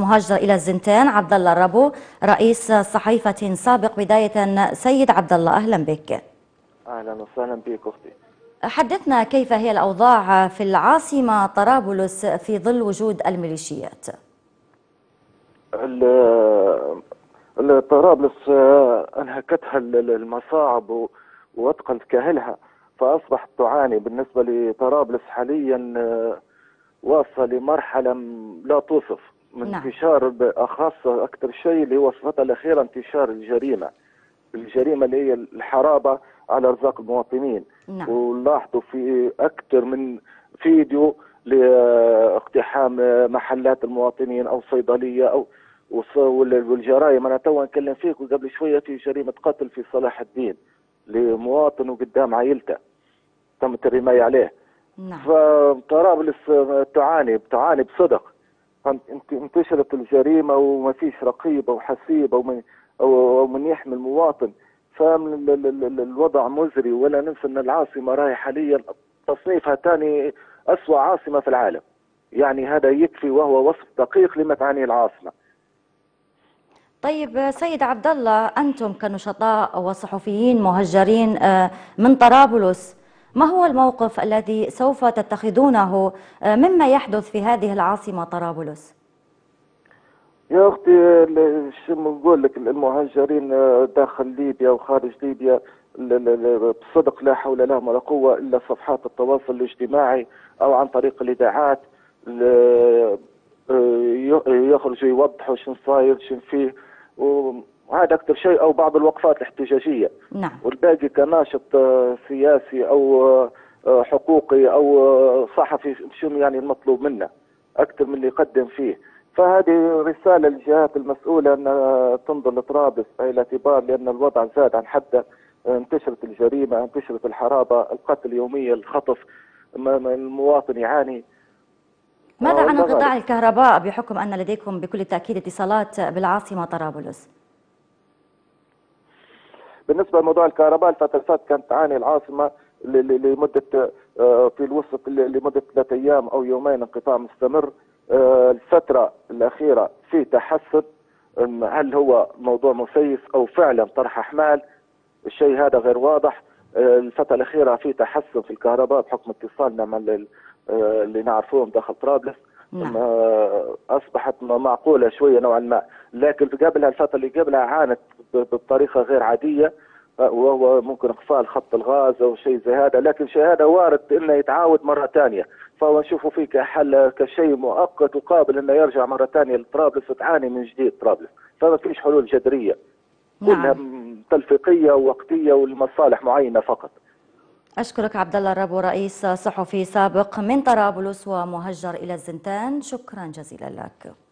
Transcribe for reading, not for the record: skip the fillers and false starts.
مهجر إلى الزنتان عبد الله الربو رئيس صحيفة سابق. بداية سيد عبد الله أهلا بك. أهلا وسهلا بك أختي. حدثنا كيف هي الأوضاع في العاصمة طرابلس في ظل وجود الميليشيات؟ طرابلس أنهكتها المصاعب وأتقلت كاهلها، فأصبحت تعاني. بالنسبة لطرابلس حاليا واصلة لمرحلة لا توصف من انتشار، خاصة أكثر شيء اللي وصفتها الأخيرة انتشار الجريمة اللي هي الحرابة على أرزاق المواطنين. ولاحظوا في أكثر من فيديو لاقتحام محلات المواطنين أو صيدلية أو والجرائم. أنا تو نتكلم فيك وقبل شوية في جريمة قتل في صلاح الدين لمواطن وقدام عائلته تم الرماية عليه. فطرابلس تعاني بصدق. انتشرت الجريمة وما فيش رقيبة وحسيبة ومن يحمي المواطن. فالوضع مزري، ولا ننسى أن العاصمة راهي حاليا تصنيفها ثاني أسوأ عاصمة في العالم. يعني هذا يكفي وهو وصف دقيق لما تعاني العاصمة. طيب سيد عبد الله، أنتم كنشطاء وصحفيين مهجرين من طرابلس، ما هو الموقف الذي سوف تتخذونه مما يحدث في هذه العاصمة طرابلس؟ يا أختي نقول لك المهجرين داخل ليبيا وخارج ليبيا بصدق لا حول لهم ولا قوة إلا صفحات التواصل الاجتماعي أو عن طريق الإذاعات يخرجوا يوضحوا شن صاير شن فيه، وهذا أكثر شيء، أو بعض الوقفات الاحتجاجية. والباقي كناشط سياسي أو حقوقي أو صحفي شنو يعني المطلوب منا أكثر من اللي يقدم فيه. فهذه رسالة للجهات المسؤولة أن تنظر لطرابلس بالاعتبار لأن الوضع زاد عن حده. انتشرت الجريمة، انتشرت الحرابة، القتل يوميا، الخطف، المواطن يعاني. ماذا عن انقطاع الكهرباء بحكم أن لديكم بكل تأكيد اتصالات بالعاصمة طرابلس؟ بالنسبة لموضوع الكهرباء الفترة اللي فاتت كانت تعاني العاصمة لمدة في الوسط لمدة 3 أيام أو يومين انقطاع مستمر. الفترة الأخيرة في تحسن. هل هو موضوع مسيس أو فعلا طرح أحمال؟ الشيء هذا غير واضح. الفترة الأخيرة في تحسن في الكهرباء بحكم اتصالنا مع اللي نعرفوهم داخل طرابلس. أصبحت معقولة شوية نوعا ما، لكن قبلها الفترة اللي قبلها عانت بطريقة غير عادية، وهو ممكن اقفال خط الغاز أو شيء زي هذا. لكن شيء هذا وارد إنه يتعاود مرة ثانية، فهو نشوفه فيه كحل كشيء مؤقت وقابل إنه يرجع مرة ثانية لطرابلس وتعاني من جديد طرابلس. فما فيش حلول جذرية، كلها تلفيقية ووقتية ولمصالح معينة فقط. أشكرك عبد الله الربو رئيس صحفي سابق من طرابلس ومهجر إلى الزنتان، شكرا جزيلا لك.